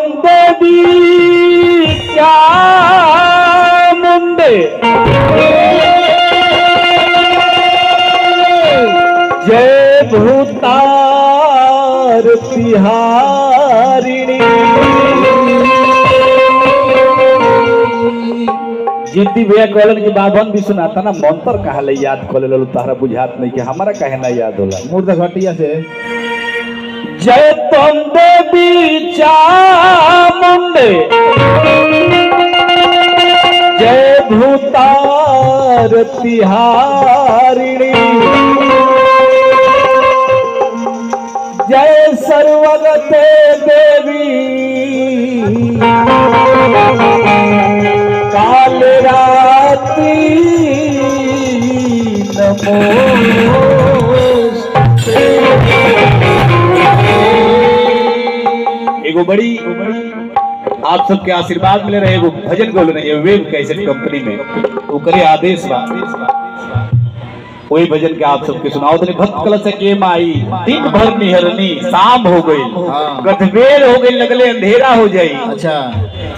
बंदगी क्या मुंबे जय भूतार तिहारिणी जिद्दी भैया कहलन की बाभन भी सुना था ना मंत्र कहा ले याद कर ले तारा बुझात नहीं कि हमारा कहना याद होला मुर्दा घटिया से जय तुम देवी चामुंडे जय भूतार तिहारिणी जय सर्वगते देवी काल राती नमोस्ते। एगो बड़ी आप सबके आशीर्वाद मिले रहे एगो भजन बोल रहे हैं वेब कैसेट कंपनी में वो करे आदेश वही भजन के आप सबके सुनाओ तो भक्त कलश के माई दिन भर निहरनी शाम हो गई गठबेर हो गई लगले अंधेरा हो जाई। अच्छा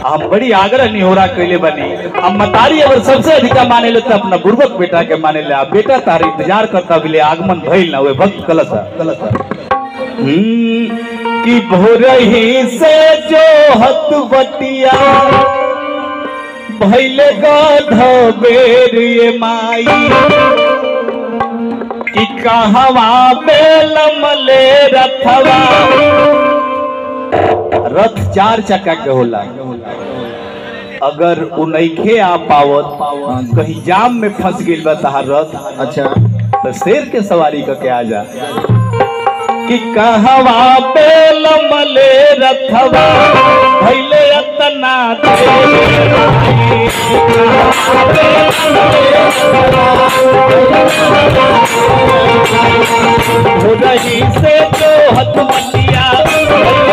हम बड़ी आग्रह निहोरा कैले बनी हम मतारी अगर सबसे अधिक माने ले तो अपना बुर्बक बेटा के माने ले बेटा तार इंतजार करता बिले आगमन भइल ना वे भक्त कलश कलश की भोर ही से जो हतवटिया भइले गधबेर ये माई कहवा बेलम ले रथवा रथ चार चक्का के होला अगर उनखे आ पावत कहीं जाम में फंस गई बता रथ। अच्छा तो शेर के सवारी करके आ जा कि कहवा बेलम ले रथवा भैले अतना रही से जो हथमतिया मेरी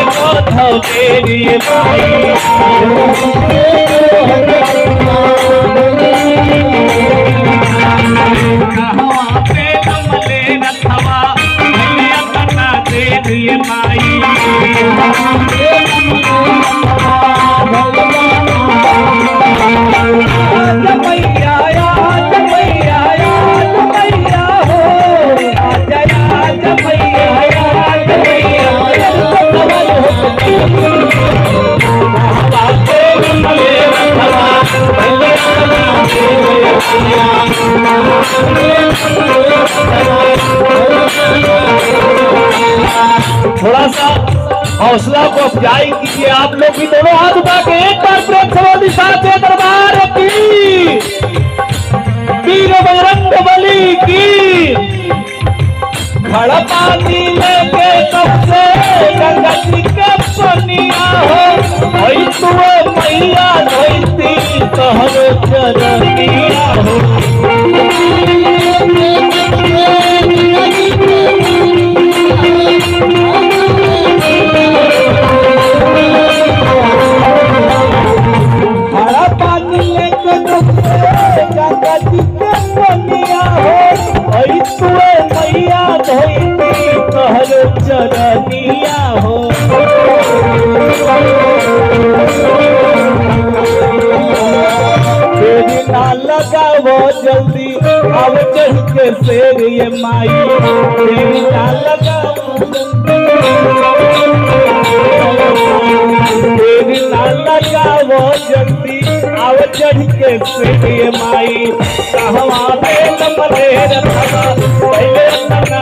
थोड़ा सा हौसला को अफजाई कीजिए आप लोग भी दोनों हाथ उठा के एक बार प्रेम से दरबार की वीर बजरंग बली की खड़ा पानी लेके कब से गंगा जी के पनिया हो भाई तुम मैया धोती कहरे चरनिया जल्दी अब चढ़ के शेर ये माई तेरी ना लगाओ जल्दी अब चढ़ के शेर ये माई कहवा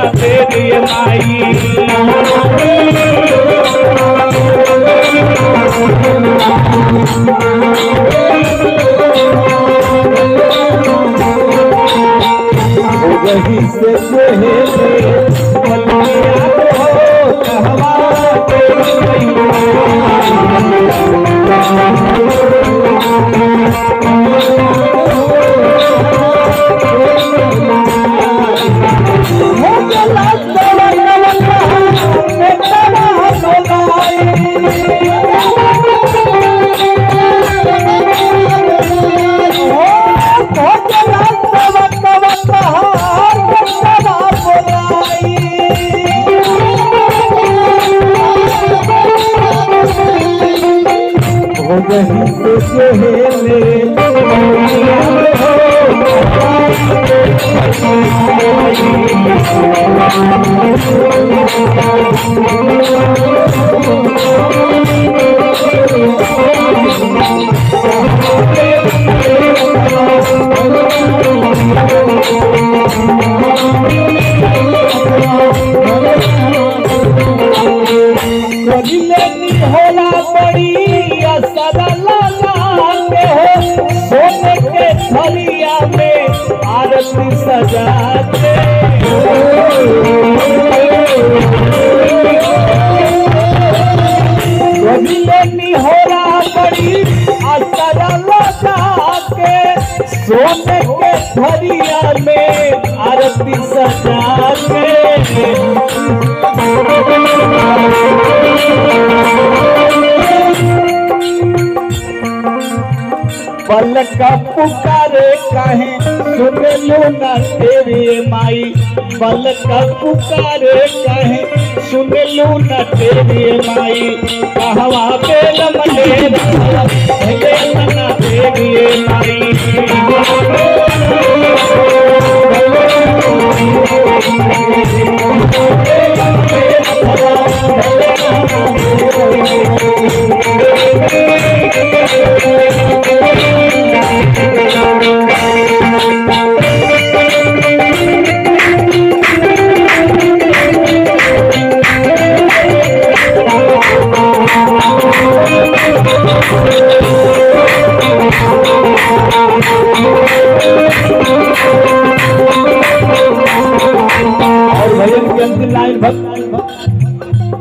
तेरी ये माई वही से कहवा सोने के थरिया में आरती सजाते पलक पुकारे कहे सुन लो ना तेरी माई, पलक पुकारे कहे सुन लो ना तेरी माई, कहवा बेल मने तेरी माई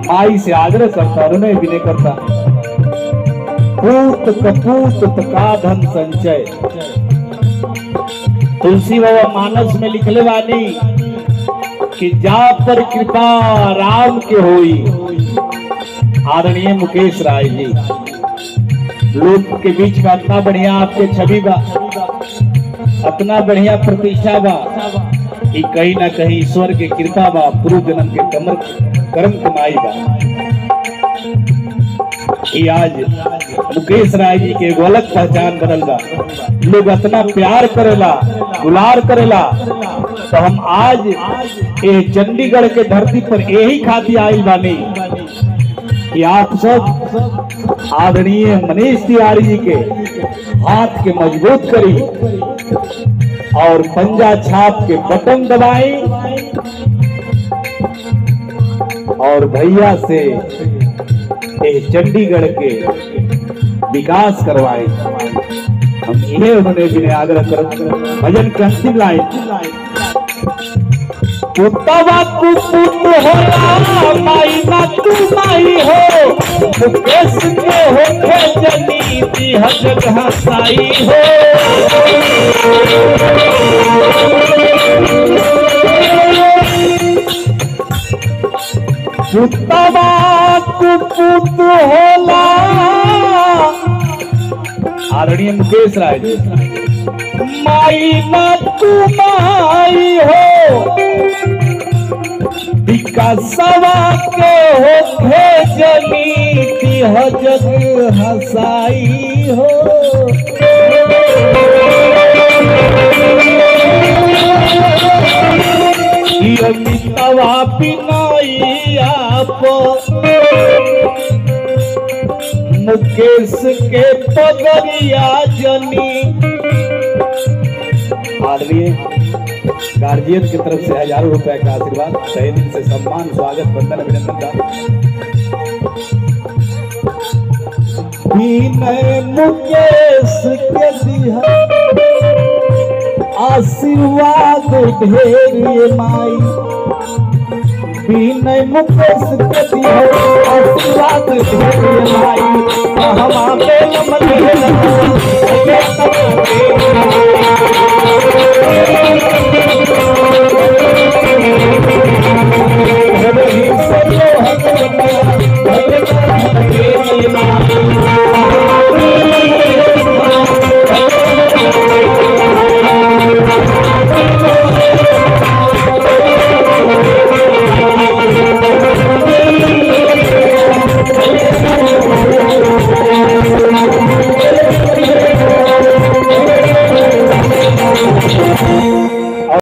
माई से आग्रह करता रुने विनय करता पूत कपूत का धन संचय तुलसी बाबा मानस में लिखले वाली कि जा पर कृपा राम के होई। आदरणीय मुकेश राय जी लोग के बीच का इतना बढ़िया आपके छवि बा, इतना बढ़िया प्रतिष्ठा बा कि कहीं ना कहीं ईश्वर के कृपा बा, पूर्व जन्म के कर्म कमाई बा। ये आज मुकेश राय जी के अलग पहचान बनल बा, लोग इतना प्यार करेला गुलार करेला। तो हम आज ये चंडीगढ़ के धरती पर यही खातिर आइल बानी कि आप सब आदरणीय मनीष तिवारी जी के हाथ के मजबूत करी और पंजा छाप के बटन दबाए और भैया से चंडीगढ़ के विकास करवाए। हम इन्हें उन्होंने भी आग्रह कर भजन कंसिल लाए पुता बापू पुत हो माई बापू माई हो मुकेश के होठे जनी दी हजग हसाई हो पुतवा पुत होला। आदरणीय मुकेश राय जी माई मातू माई हो विकासवा के होखे जनी हजग हसाई हो तवा पिनाई आप मुकेश के पगरिया जनी। आदरणीय गार्जियन की तरफ से हजारों रुपए का आशीर्वाद, सही दिन से सम्मान, स्वागत, बंधन, अभिनंदन का मुकेश के आशीर्वाद ढेरी माई बिना मुकेश के दिया आशीर्वाद हमारे मन में